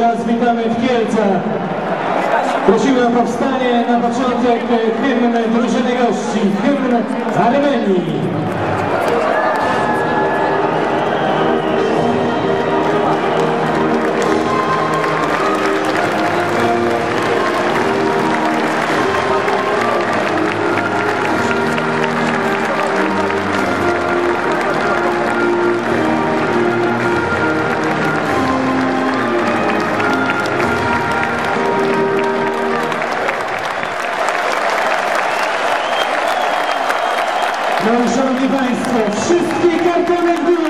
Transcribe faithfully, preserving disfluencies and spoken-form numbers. jeszcze raz witamy w Kielcach. Prosimy o powstanie na początek hymn drużyny gości, hymn Armenii. No, szanowni państwo, wszystkie kartony w górę!